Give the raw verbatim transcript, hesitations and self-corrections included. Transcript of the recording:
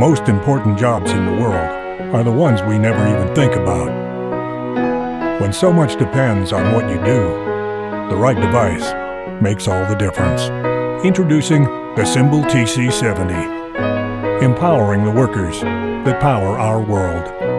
most important jobs in the world are the ones we never even think about. When so much depends on what you do, the right device makes all the difference. Introducing the Symbol T C seventy, empowering the workers that power our world.